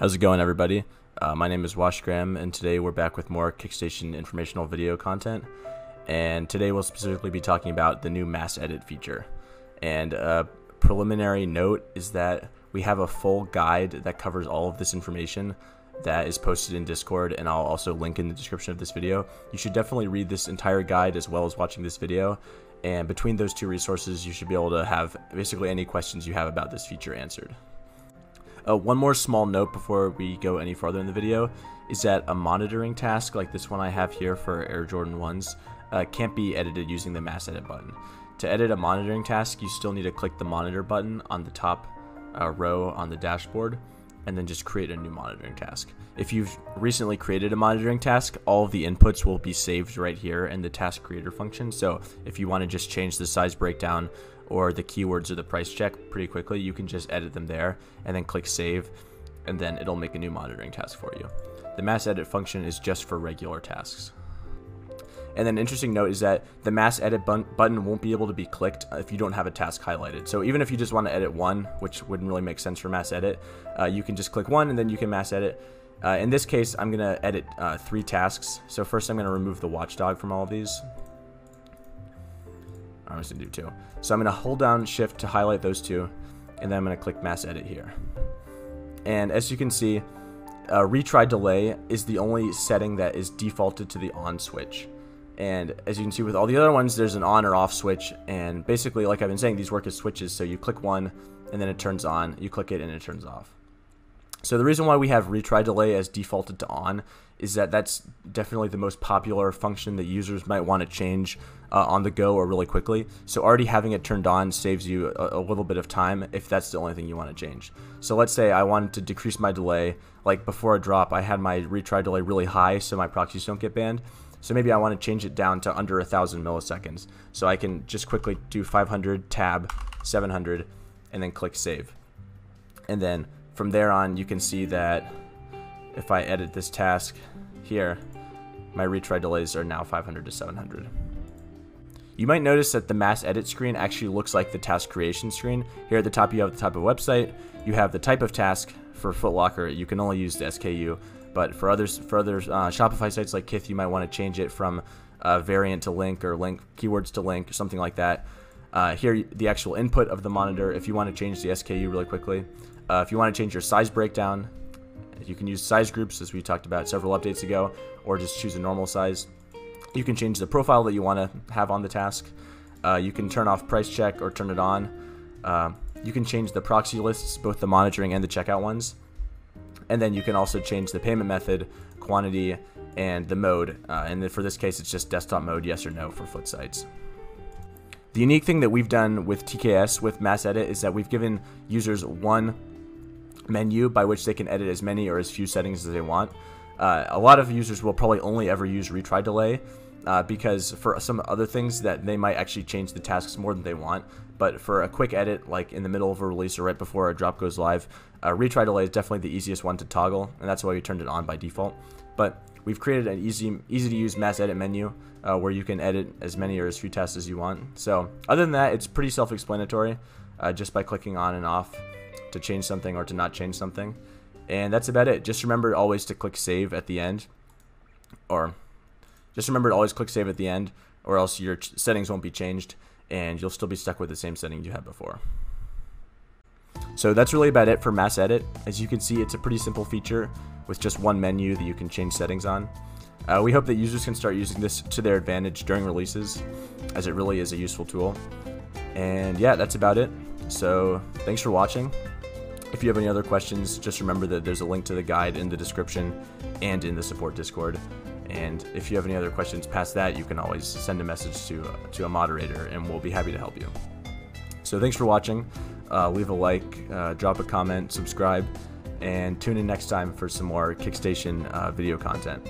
How's it going, everybody? My name is Wash Graham, and today we're back with more KickStation informational video content. And today we'll specifically be talking about the new mass edit feature. And a preliminary note is that we have a full guide that covers all of this information that is posted in Discord, and I'll also link in the description of this video. You should definitely read this entire guide as well as watching this video. And between those two resources, you should be able to have basically any questions you have about this feature answered. One more small note before we go any further in the video is that a monitoring task like this one I have here for Air Jordan 1s can't be edited using the mass edit button. To edit a monitoring task, you still need to click the monitor button on the top row on the dashboard and then just create a new monitoring task. If you've recently created a monitoring task, all of the inputs will be saved right here in the task creator function. So if you want to just change the size breakdown or the keywords or the price check pretty quickly, you can just edit them there and then click save, and then it'll make a new monitoring task for you. The mass edit function is just for regular tasks. And then an interesting note is that the mass edit button won't be able to be clicked if you don't have a task highlighted. So even if you just want to edit one, which wouldn't really make sense for mass edit, you can just click one and then you can mass edit. In this case, I'm going to edit three tasks. So first I'm going to remove the watchdog from all of these. I'm just gonna do two. So I'm gonna hold down shift to highlight those two, and then I'm gonna click mass edit here. And as you can see, retry delay is the only setting that is defaulted to the on switch. And as you can see with all the other ones, there's an on or off switch. And basically, like I've been saying, these work as switches. So you click one and then it turns on, you click it and it turns off. So the reason why we have retry delay as defaulted to on is that that's definitely the most popular function that users might want to change on the go or really quickly. So already having it turned on saves you a little bit of time if that's the only thing you want to change. So let's say I wanted to decrease my delay. Like before a drop, I had my retry delay really high so my proxies don't get banned. So maybe I want to change it down to under 1,000 milliseconds. So I can just quickly do 500, tab, 700, and then click save. And then from there on, you can see that if I edit this task here, my retry delays are now 500 to 700. You might notice that the mass edit screen actually looks like the task creation screen. Here at the top, you have the type of website, you have the type of task. For Footlocker, you can only use the SKU, but for other Shopify sites like Kith, you might want to change it from variant to link or link keywords to link or something like that. Here, the actual input of the monitor, if you want to change the SKU really quickly. If you want to change your size breakdown, you can use size groups, as we talked about several updates ago, or just choose a normal size. You can change the profile that you want to have on the task. You can turn off price check or turn it on. You can change the proxy lists, both the monitoring and the checkout ones. And then you can also change the payment method, quantity, and the mode. And then for this case, it's just desktop mode, yes or no for foot sites. The unique thing that we've done with TKS, with mass edit, is that we've given users one menu by which they can edit as many or as few settings as they want. A lot of users will probably only ever use retry delay because for some other things that they might actually change the tasks more than they want. But for a quick edit, like in the middle of a release or right before a drop goes live, retry delay is definitely the easiest one to toggle, and that's why we turned it on by default. But we've created an easy to use mass edit menu where you can edit as many or as few tasks as you want. So other than that, it's pretty self-explanatory just by clicking on and off to change something or to not change something. And that's about it. Just remember always to click save at the end, or else your settings won't be changed and you'll still be stuck with the same settings you had before. So that's really about it for mass edit. As you can see, it's a pretty simple feature with just one menu that you can change settings on. We hope that users can start using this to their advantage during releases, as it really is a useful tool. And yeah, that's about it. So thanks for watching. If you have any other questions, just remember that there's a link to the guide in the description and in the support Discord. And if you have any other questions past that, you can always send a message to a moderator and we'll be happy to help you. So thanks for watching. Leave a like, drop a comment, subscribe, and tune in next time for some more KickStation video content.